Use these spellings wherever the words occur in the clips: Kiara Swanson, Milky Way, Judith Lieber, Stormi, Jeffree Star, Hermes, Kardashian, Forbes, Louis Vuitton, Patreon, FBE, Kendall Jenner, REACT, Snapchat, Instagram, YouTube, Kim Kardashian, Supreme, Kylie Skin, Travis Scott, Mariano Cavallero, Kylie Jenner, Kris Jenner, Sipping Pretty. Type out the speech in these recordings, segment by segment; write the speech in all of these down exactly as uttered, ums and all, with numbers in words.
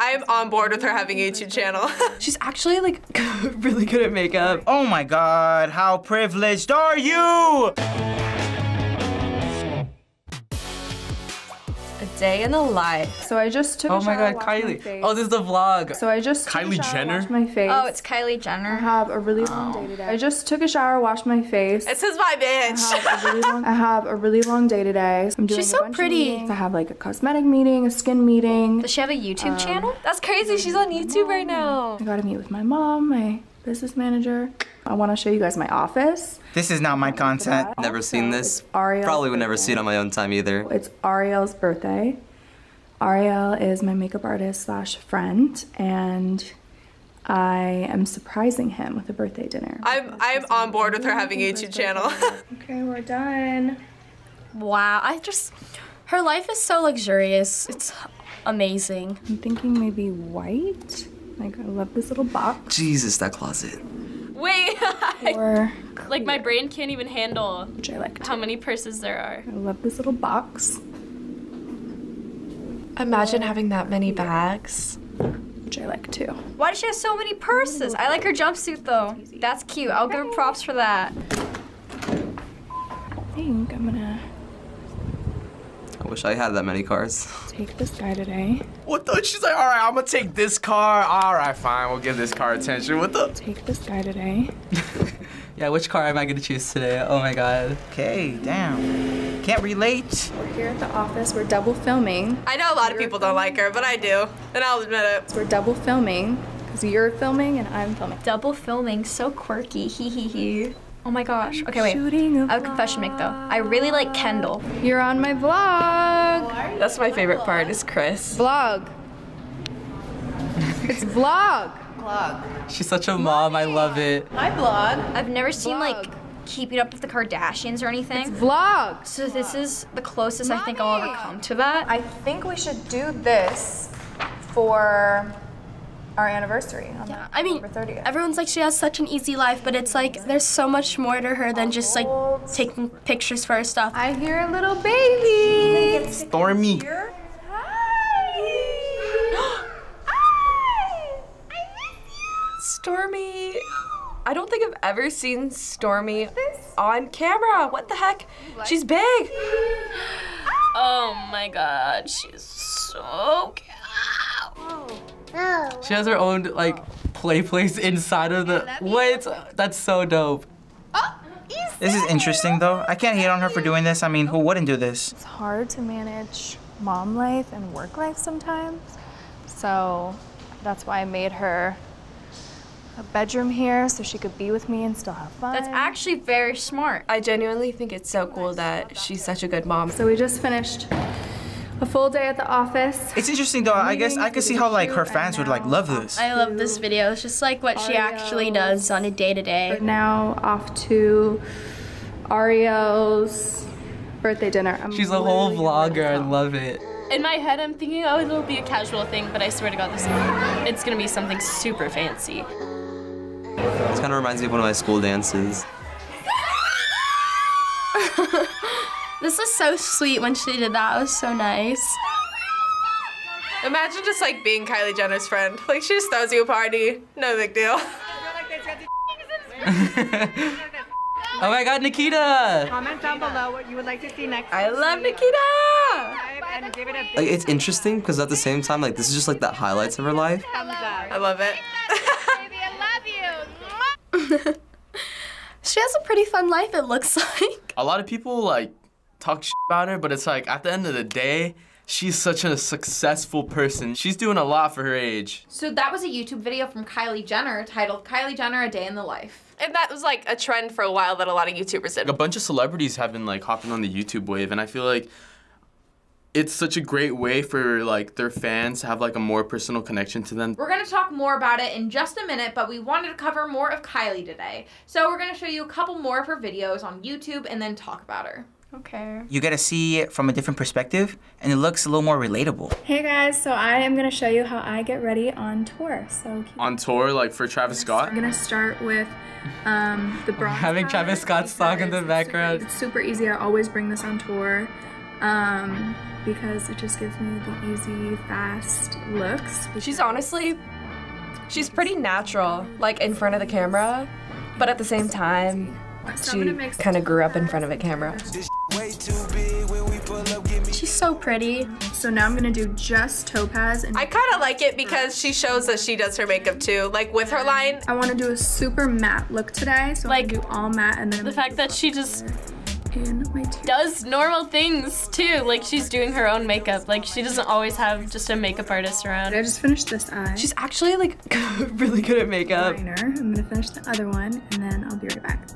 I'm on board with her having a YouTube channel. She's actually like really good at makeup. Oh my God, how privileged are you? Day in the life. So I just took. Oh a my god, Kylie! Oh, this is the vlog. So I just. Kylie took a shower, Jenner. Washed my face. Oh, it's Kylie Jenner. I have a really oh. long day today. I just took a shower, washed my face. This is my bitch. I have a really long, I have a really long day today. I'm doing She's a so bunch pretty. Of I have like a cosmetic meeting, a skin meeting. Does she have a YouTube um, channel? That's crazy. She's on YouTube right now. I got to meet with my mom, my business manager. I want to show you guys my office. This is not my content. Never seen this. Probably would never see it on my own time either. It's Ariel's birthday. Ariel is my makeup artist slash friend, and I am surprising him with a birthday dinner. I'm I'm on board with her having a YouTube channel. Okay, we're done. Wow, I just her life is so luxurious. It's amazing. I'm thinking maybe white. Like I love this little box. Jesus, that closet. Wait, I, like my brain can't even handle Which I like how many purses there are. I love this little box. Imagine having that many bags. Which I like too. Why does she have so many purses? I like her jumpsuit though. That's cute, I'll give her props for that. I think I'm gonna... I wish I had that many cars. Take this guy today. What the? She's like, all right, I'm gonna take this car. All right, fine, we'll give this car attention. What the? Take this guy today. Yeah, which car am I gonna choose today? Oh my God. Okay, damn. Can't relate. We're here at the office, we're double filming. I know a lot of people don't like her, but I do, and I'll admit it. We're double filming, because you're filming and I'm filming. Double filming, so quirky, hee hee hee. Oh my gosh. Okay, wait. I have a confession to make though. I really like Kendall. You're on my vlog. That's my favorite part is Kris. Vlog. It's vlog. Vlog. She's such a mom. I love it. I vlog. I've never seen vlog. Like keeping up with the Kardashians or anything. It's vlog. So vlog. This is the closest Mommy. I think I'll ever come to that. I think we should do this for our anniversary on yeah. I mean, November thirtieth. Everyone's like, she has such an easy life, but it's like, there's so much more to her than just like taking pictures for her stuff. I hear a little baby. Stormi. Hi. Hi. I miss you. Stormi. I don't think I've ever seen Stormi on camera. What the heck? She's big. Oh my God, she's so cute. She has her own like play place inside of the what? That's so dope. Oh, this is interesting though. I can't hate on her for doing this. I mean, who wouldn't do this? It's hard to manage mom life and work life sometimes. So that's why I made her a bedroom here so she could be with me and still have fun. That's actually very smart. I genuinely think it's so cool that she's such a good mom. So we just finished a full day at the office. It's interesting though, I guess I could see how like her fans would like love this. I love this video, it's just like what she actually does on a day to day. We're now off to Ariel's birthday dinner. I'm She's a whole vlogger, I love it. In my head I'm thinking, oh, it'll be a casual thing, but I swear to God, this is, it's gonna be something super fancy. It kinda reminds me of one of my school dances. This is so sweet when she did that. It was so nice. Imagine just like being Kylie Jenner's friend. Like she just throws you a party. No big deal. Oh my God, Nikita! Comment down below what you would like to see next. I love Nikita! Like it's interesting because at the same time, like this is just like the highlights of her life. I love it. I love you. She has a pretty fun life. It looks like. A lot of people like talk shit about her, but it's like, at the end of the day, she's such a successful person. She's doing a lot for her age. So that was a YouTube video from Kylie Jenner titled, Kylie Jenner, A Day in the Life. And that was like a trend for a while that a lot of YouTubers did. A bunch of celebrities have been like hopping on the YouTube wave, and I feel like it's such a great way for like their fans to have like a more personal connection to them. We're gonna talk more about it in just a minute, but we wanted to cover more of Kylie today. So we're gonna show you a couple more of her videos on YouTube and then talk about her. Okay. You get to see it from a different perspective, and it looks a little more relatable. Hey guys, so I am gonna show you how I get ready on tour. So keep on tour, like for Travis Scott. I'm gonna start with um, the bronze. Having powder. Travis Scott's song in the background. Super, it's super easy. I always bring this on tour. Um, because it just gives me the easy, fast looks. She's honestly, she's pretty natural, like in front of the camera, but at the same time, she kind of grew up in front of a camera. She's so pretty. So now I'm gonna do just topaz. And I kind of like it because she shows that she does her makeup too, like with her line. I want to do a super matte look today, so like, I'm gonna do all matte, and then the fact that she just does normal things too, like she's doing her own makeup, like she doesn't always have just a makeup artist around. I just finished this eye. She's actually like really good at makeup. I'm gonna finish the other one, and then I'll be right back.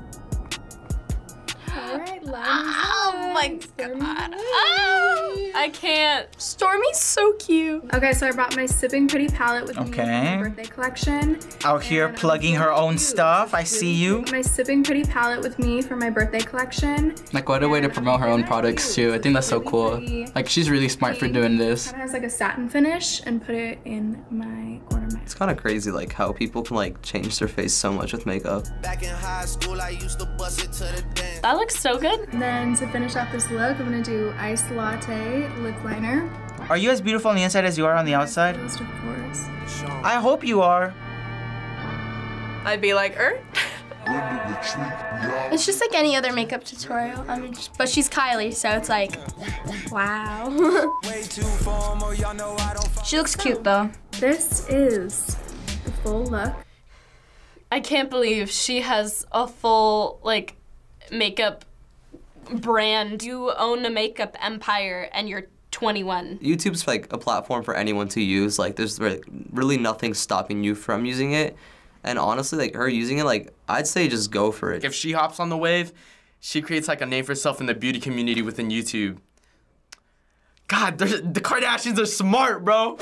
All right, oh my god. Oh, I can't. Stormi's so cute. Okay, so I brought my Sipping Pretty palette with okay. me birthday collection. Out here plugging her own stuff. I see you. My Sipping Pretty palette with me for my birthday collection. Like, what a way to promote her own products too. I think that's so cool. Like, she's really smart for doing this. It has like a satin finish and put it in my corner. It's kind of crazy like how people can like change their face so much with makeup. Back in high school, I used to bust it to the dance. That looks so good. And then to finish off this look, I'm gonna do iced latte lip liner. Are you as beautiful on the inside as you are on the outside? Most of course. I hope you are. I'd be like, er. It's just like any other makeup tutorial. I mean, but she's Kylie, so it's like, wow. She looks cute though. This is the full look. I can't believe she has a full like makeup brand. You own a makeup empire and you're twenty-one. YouTube's like a platform for anyone to use. Like, there's really nothing stopping you from using it. And honestly, like her using it, like I'd say just go for it. If she hops on the wave, she creates like a name for herself in the beauty community within YouTube. God, the Kardashians are smart, bro.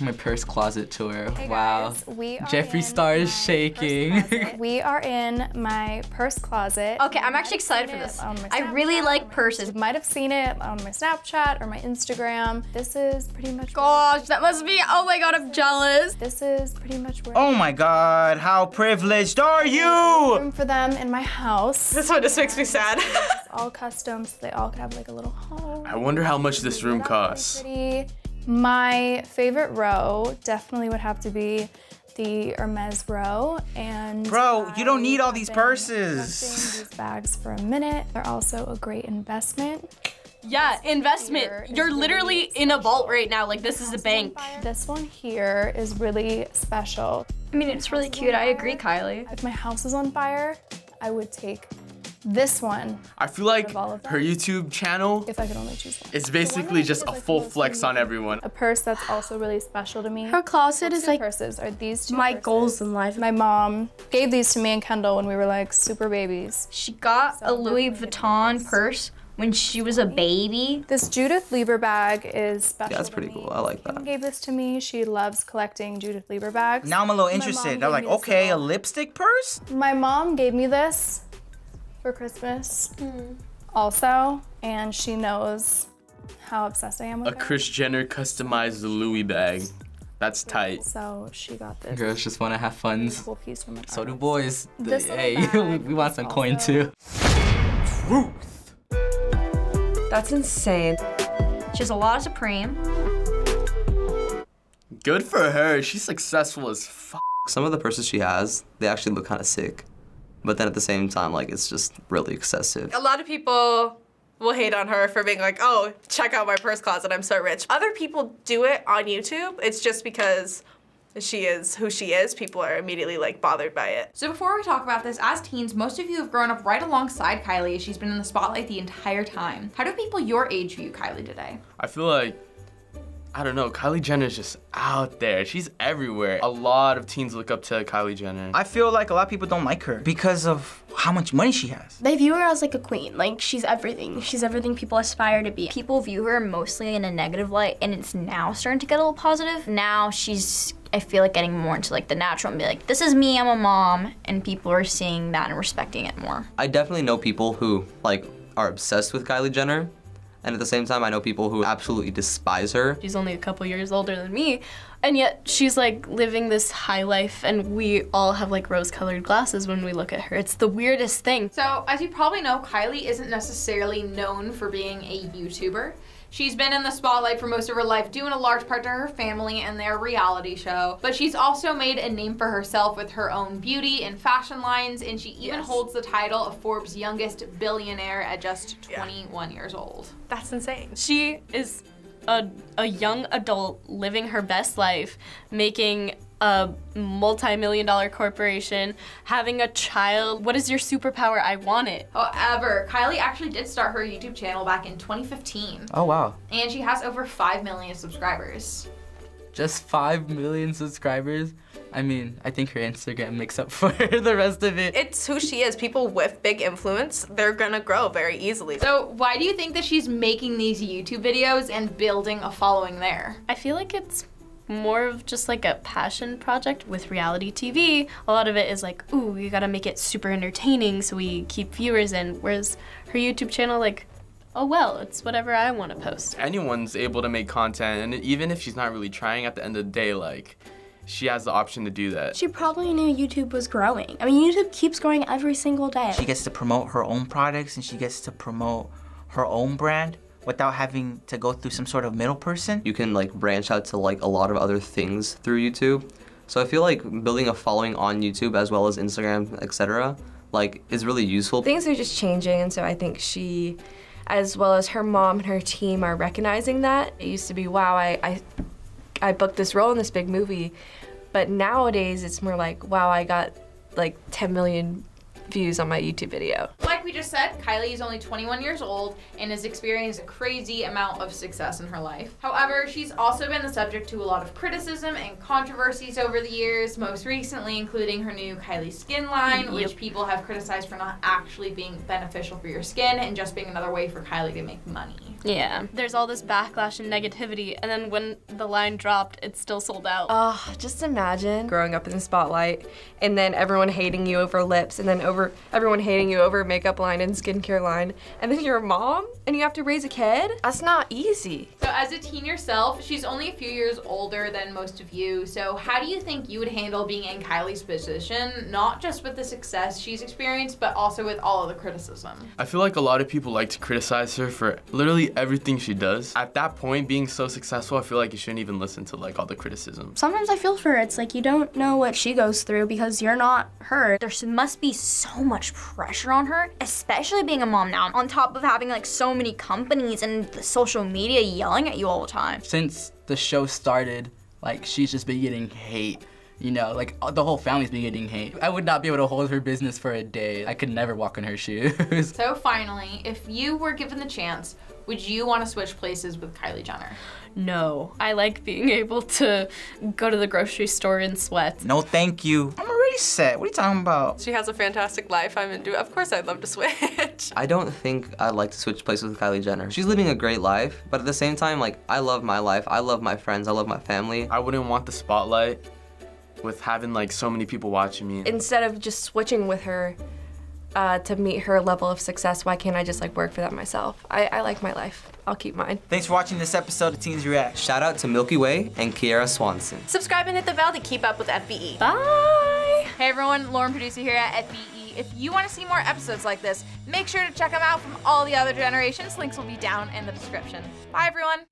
My purse closet tour. Hey guys, wow. We are Jeffree Star is shaking. We are in my purse closet. Okay, I'm actually excited for this. I really like purses. Might have seen it on my Snapchat or my Instagram. This is pretty much. Gosh, that must be. Oh my god, I'm jealous. This is pretty much where. Oh my god, how privileged are you? Room for them in my house. This one just makes me sad. It's all custom, so they all could have like a little home. I wonder how much this room costs. My favorite row definitely would have to be the Hermes row, and bro, you don't need all these purses. These bags for a minute. They're also a great investment. Yeah, investment. You're literally in a vault right now. Like, this is a bank. This one here is really special. I mean, it's really cute. I agree, Kylie. If my house is on fire, I would take this one. I feel like her YouTube channel, if I could only choose one, it's basically just a full flex on everyone. A purse that's also really special to me. Her closet is like, purses are these two my goals in life. My mom gave these to me and Kendall when we were like super babies. She got a Louis Vuitton purse when she was a baby. This Judith Lieber bag is special. Yeah, that's pretty cool. I like that. Kim gave this to me. She loves collecting Judith Lieber bags. Now I'm a little interested. I'm like, okay, a lipstick purse? My mom gave me this for Christmas mm. also, and she knows how obsessed I am with it. A Kris Jenner customized Louis bag. That's tight. So she got this. Girls just want to have fun. Piece from so do boys. This hey, we want some also. Coin too. Truth. That's insane. She has a lot of Supreme. Good for her. She's successful as fuck. Some of the purses she has, they actually look kind of sick. But then at the same time, like, it's just really excessive. A lot of people will hate on her for being like, oh, check out my purse closet, I'm so rich. Other people do it on YouTube. It's just because she is who she is. People are immediately like bothered by it. So before we talk about this, as teens, most of you have grown up right alongside Kylie. She's been in the spotlight the entire time. How do people your age view Kylie today? I feel like, I don't know, Kylie Jenner's just out there. She's everywhere. A lot of teens look up to Kylie Jenner. I feel like a lot of people don't like her because of how much money she has. They view her as like a queen. Like, she's everything. She's everything people aspire to be. People view her mostly in a negative light, and it's now starting to get a little positive. Now she's, I feel like, getting more into like the natural and be like, this is me, I'm a mom, and people are seeing that and respecting it more. I definitely know people who like are obsessed with Kylie Jenner. And at the same time, I know people who absolutely despise her. She's only a couple years older than me, and yet she's like living this high life, and we all have like rose-colored glasses when we look at her. It's the weirdest thing. So as you probably know, Kylie isn't necessarily known for being a YouTuber. She's been in the spotlight for most of her life, due in a large part to her family and their reality show, but she's also made a name for herself with her own beauty and fashion lines, and she even yes. holds the title of Forbes' youngest billionaire at just twenty-one yeah. years old. That's insane. She is a, a young adult living her best life, making a multi-million dollar corporation, having a child. What is your superpower? I want it. However, Kylie actually did start her YouTube channel back in twenty fifteen. Oh, wow. And she has over five million subscribers. Just five million subscribers? I mean, I think her Instagram makes up for the rest of it. It's who she is. People with big influence, they're gonna grow very easily. So why do you think that she's making these YouTube videos and building a following there? I feel like it's more of just like a passion project with reality T V. A lot of it is like, ooh, you gotta make it super entertaining so we keep viewers in. Whereas her YouTube channel, like, oh well, it's whatever I wanna post. Anyone's able to make content, and even if she's not really trying, at the end of the day, like, she has the option to do that. She probably knew YouTube was growing. I mean, YouTube keeps growing every single day. She gets to promote her own products and she gets to promote her own brand without having to go through some sort of middle person. You can like branch out to like a lot of other things through YouTube. So I feel like building a following on YouTube as well as Instagram, et cetera, like is really useful. Things are just changing, and so I think she, as well as her mom and her team, are recognizing that. It used to be, wow, I, I, I booked this role in this big movie, but nowadays it's more like, wow, I got like ten million views on my YouTube video. Like we just said, Kylie is only twenty-one years old and has experienced a crazy amount of success in her life. However, she's also been the subject to a lot of criticism and controversies over the years, most recently including her new Kylie Skin line, yep. which people have criticized for not actually being beneficial for your skin and just being another way for Kylie to make money. Yeah. There's all this backlash and negativity, and then when the line dropped, it still sold out. Oh, just imagine growing up in the spotlight and then everyone hating you over lips, and then over everyone hating you over makeup line and skincare line, and then you're a mom and you have to raise a kid? That's not easy. So as a teen yourself, she's only a few years older than most of you, so how do you think you would handle being in Kylie's position, not just with the success she's experienced, but also with all of the criticism? I feel like a lot of people like to criticize her for literally everything she does. At that point, being so successful, I feel like you shouldn't even listen to like all the criticism. Sometimes I feel for her. It's like you don't know what she goes through because you're not her. There must be so so much pressure on her, especially being a mom now, on top of having like so many companies and the social media yelling at you all the time. Since the show started, like she's just been getting hate, you know, like the whole family's been getting hate. I would not be able to hold her business for a day. I could never walk in her shoes. So finally, if you were given the chance, would you want to switch places with Kylie Jenner? No. I like being able to go to the grocery store and sweat. No, thank you. I'm already set. What are you talking about? She has a fantastic life. I'm into it. Of course I'd love to switch. I don't think I'd like to switch places with Kylie Jenner. She's living a great life, but at the same time, like, I love my life. I love my friends. I love my family. I wouldn't want the spotlight with having like so many people watching me. Instead of just switching with her, Uh, to meet her level of success, why can't I just like work for that myself? I, I like my life. I'll keep mine. Thanks for watching this episode of Teens React. Shout out to Milky Way and Kiara Swanson. Subscribe and hit the bell to keep up with F B E. Bye! Hey everyone, Lauren Producer here at F B E. If you want to see more episodes like this, make sure to check them out from all the other generations. Links will be down in the description. Bye everyone!